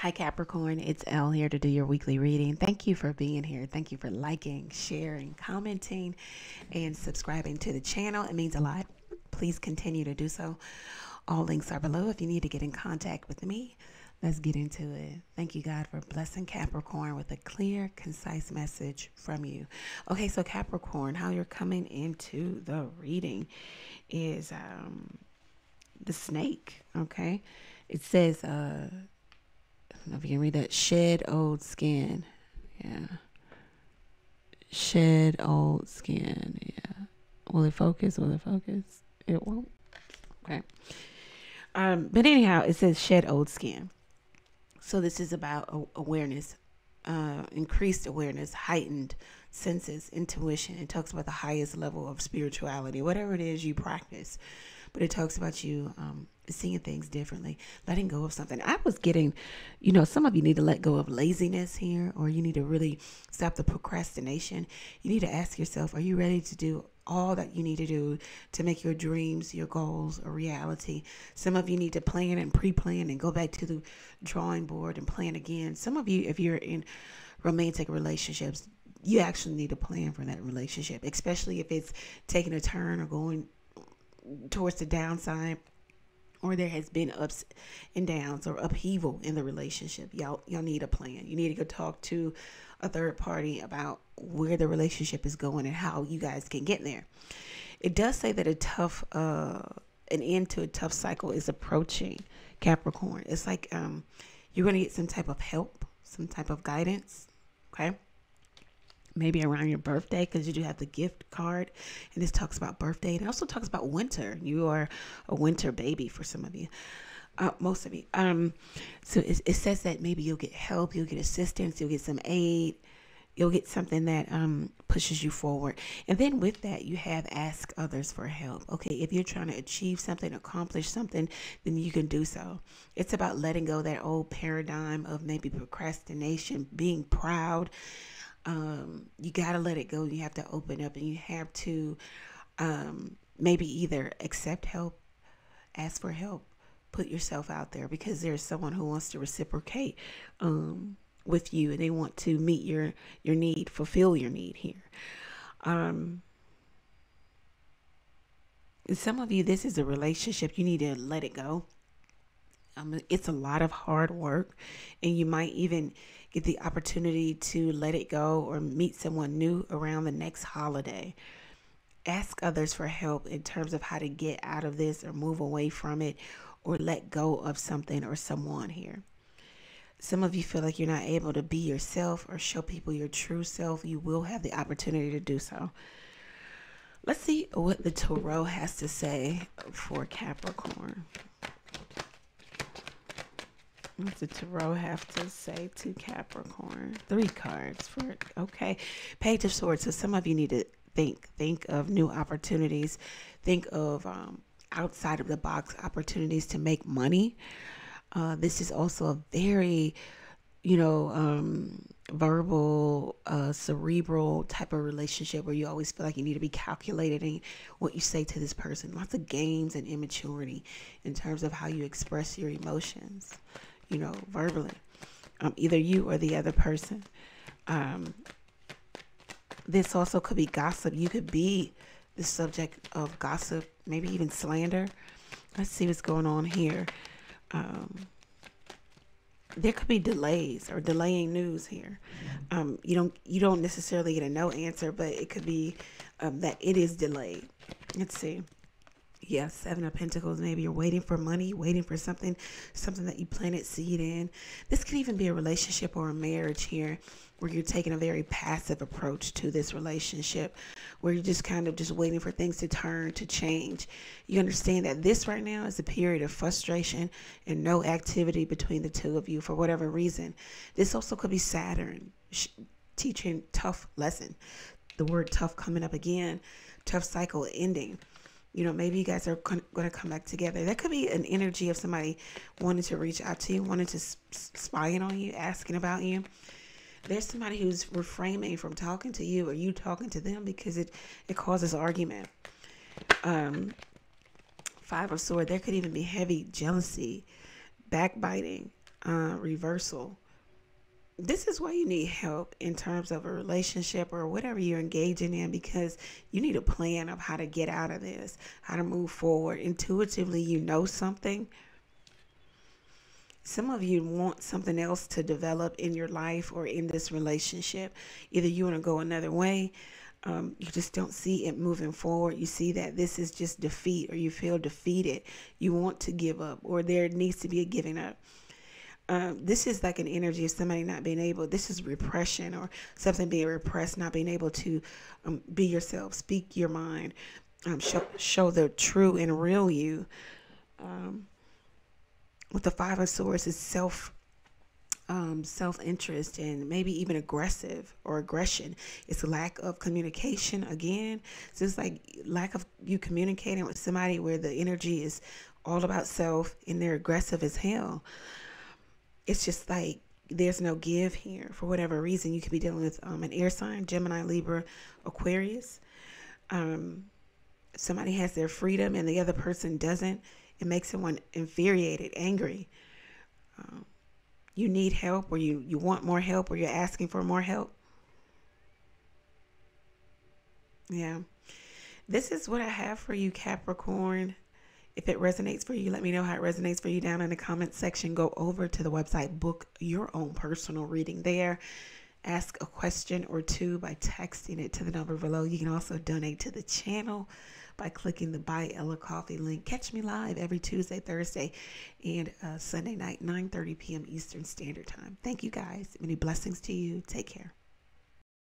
Hi Capricorn, it's Elle here to do your weekly reading. Thank you for being here. Thank you for liking, sharing, commenting, and subscribing to the channel. It means a lot. Please continue to do so. All links are below if you need to get in contact with me. Let's get into it. Thank you, God, for blessing Capricorn with a clear, concise message from you. Okay, so Capricorn, how you're coming into the reading is the snake, okay? It says, I don't know if you can read that, shed old skin, yeah. Shed old skin, yeah. Will it focus? Will it focus? It won't, okay. But anyhow, it says shed old skin. So this is about awareness, increased awareness, heightened senses, intuition. It talks about the highest level of spirituality, whatever it is you practice. But it talks about you seeing things differently, letting go of something. I was getting, you know, some of you need to let go of laziness here, or you need to really stop the procrastination. You need to ask yourself, are you ready to do all that you need to do to make your dreams, your goals a reality? Some of you need to plan and pre-plan and go back to the drawing board and plan again. Some of you, if you're in romantic relationships, you actually need to plan for that relationship, especially if it's taking a turn or going towards the downside, or there has been ups and downs or upheaval in the relationship. Y'all need a plan. You need to go talk to a third party about where the relationship is going and how you guys can get there. It does say that an end to a tough cycle is approaching, Capricorn. It's like you're going to get some type of help, some type of guidance, okay? Maybe around your birthday, because you do have the gift card, and this talks about birthday, and it also talks about winter. You are a winter baby for some of you, most of you. So it says that maybe you'll get help, you'll get assistance, you'll get some aid, you'll get something that pushes you forward. And then with that, you have ask others for help. Okay, if you're trying to achieve something, accomplish something, then you can do so. It's about letting go of that old paradigm of maybe procrastination, being proud. You got to let it go. You have to open up, and you have to maybe either accept help, ask for help, put yourself out there, because there's someone who wants to reciprocate with you, and they want to meet your need, fulfill your need here. And some of you, this is a relationship. You need to let it go. It's a lot of hard work, and you might even get the opportunity to let it go or meet someone new around the next holiday. Ask others for help in terms of how to get out of this or move away from it or let go of something or someone here. Some of you feel like you're not able to be yourself or show people your true self. You will have the opportunity to do so. Let's see what the tarot has to say for Capricorn. What did Tarot have to say to Capricorn? Three cards for it. Okay. Page of Swords. So some of you need to think. Think of new opportunities. Think of outside of the box opportunities to make money. This is also a very, you know, verbal, cerebral type of relationship where you always feel like you need to be calculating what you say to this person. Lots of games and immaturity in terms of how you express your emotions, you know, verbally, either you or the other person. This also could be gossip. You could be the subject of gossip, maybe even slander. Let's see what's going on here. There could be delays or delaying news here. You don't necessarily get a no answer, but it could be that it is delayed. Let's see. Yeah, Seven of Pentacles. Maybe you're waiting for money, waiting for something that you planted seed in. This could even be a relationship or a marriage here where you're taking a very passive approach to this relationship, where you're just kind of just waiting for things to turn, to change. You understand that this right now is a period of frustration and no activity between the two of you for whatever reason. This also could be Saturn teaching tough lesson. The word tough coming up again, tough cycle ending. You know, maybe you guys are going to come back together. That could be an energy of somebody wanting to reach out to you, wanting to spying on you, asking about you. There's somebody who's refraining from talking to you or you talking to them because it causes argument. Five of Swords. There could even be heavy jealousy, backbiting, reversal. This is why you need help in terms of a relationship or whatever you're engaging in, because you need a plan of how to get out of this, how to move forward. Intuitively, you know something. Some of you want something else to develop in your life or in this relationship. Either you want to go another way. You just don't see it moving forward. You see that this is just defeat, or you feel defeated. You want to give up, or there needs to be a giving up. This is like an energy of somebody not being able, this is repression or something being repressed, not being able to be yourself, speak your mind, show the true and real you. With the 5 of Swords is self-interest and maybe even aggressive or aggression. It's lack of communication again. So it's like lack of you communicating with somebody where the energy is all about self and they're aggressive as hell. It's just like there's no give here for whatever reason. You could be dealing with an air sign, Gemini, Libra, Aquarius. Somebody has their freedom and the other person doesn't. It makes someone infuriated, angry. You need help, or you want more help, or you're asking for more help. Yeah. This is what I have for you, Capricorn. If it resonates for you, let me know how it resonates for you down in the comment section. Go over to the website, book your own personal reading there. Ask a question or two by texting it to the number below. You can also donate to the channel by clicking the Buy Ella Coffee link. Catch me live every Tuesday, Thursday, and Sunday night, 9:30 p.m. Eastern Standard Time. Thank you, guys. Many blessings to you. Take care.